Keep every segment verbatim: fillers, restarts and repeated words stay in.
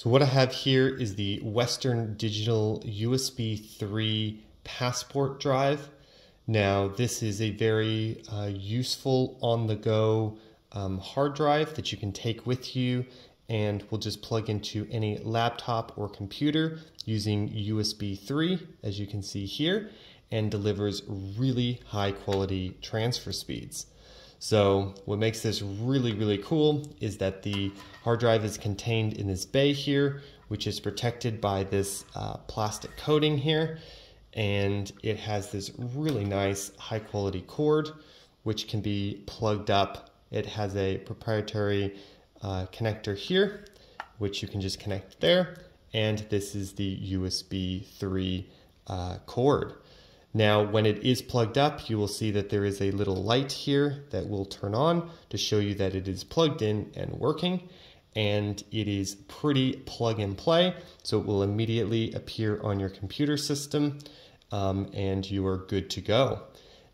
So what I have here is the Western Digital U S B three Passport Drive. Now this is a very uh, useful on-the-go um, hard drive that you can take with you and will just plug into any laptop or computer using U S B three, as you can see here, and delivers really high quality transfer speeds. So what makes this really, really cool is that the hard drive is contained in this bay here, which is protected by this uh, plastic coating here. And it has this really nice high quality cord, which can be plugged up. It has a proprietary Uh, connector here, which you can just connect there, and this is the U S B three uh, cord. Now when it is plugged up, you will see that there is a little light here that will turn on to show you that it is plugged in and working, and it is pretty plug and play, so it will immediately appear on your computer system um, and you are good to go.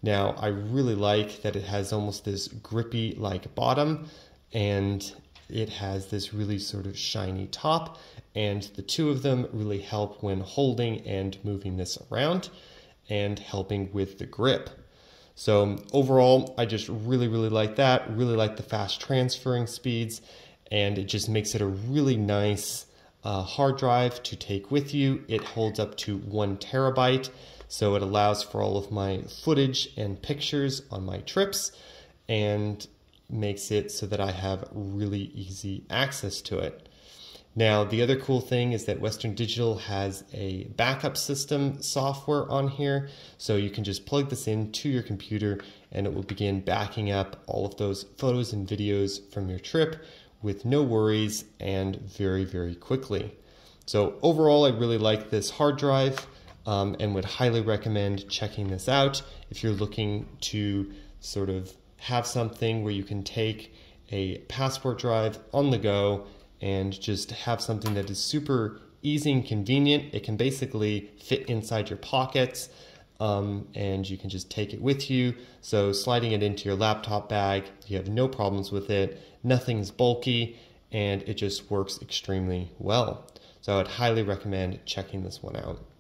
Now I really like that it has almost this grippy like bottom, and it has this really sort of shiny top, and the two of them really help when holding and moving this around and helping with the grip. So overall, I just really, really like that, really like the fast transferring speeds, and it just makes it a really nice uh, hard drive to take with you. It holds up to one terabyte, so it allows for all of my footage and pictures on my trips, and makes it so that I have really easy access to it. Now, the other cool thing is that Western Digital has a backup system software on here, so you can just plug this in to your computer and it will begin backing up all of those photos and videos from your trip with no worries and very, very quickly. So overall, I really like this hard drive um, and would highly recommend checking this out if you're looking to sort of have something where you can take a passport drive on the go and just have something that is super easy and convenient. It can basically fit inside your pockets um, and you can just take it with you. So sliding it into your laptop bag, you have no problems with it. Nothing's bulky and it just works extremely well. So I'd highly recommend checking this one out.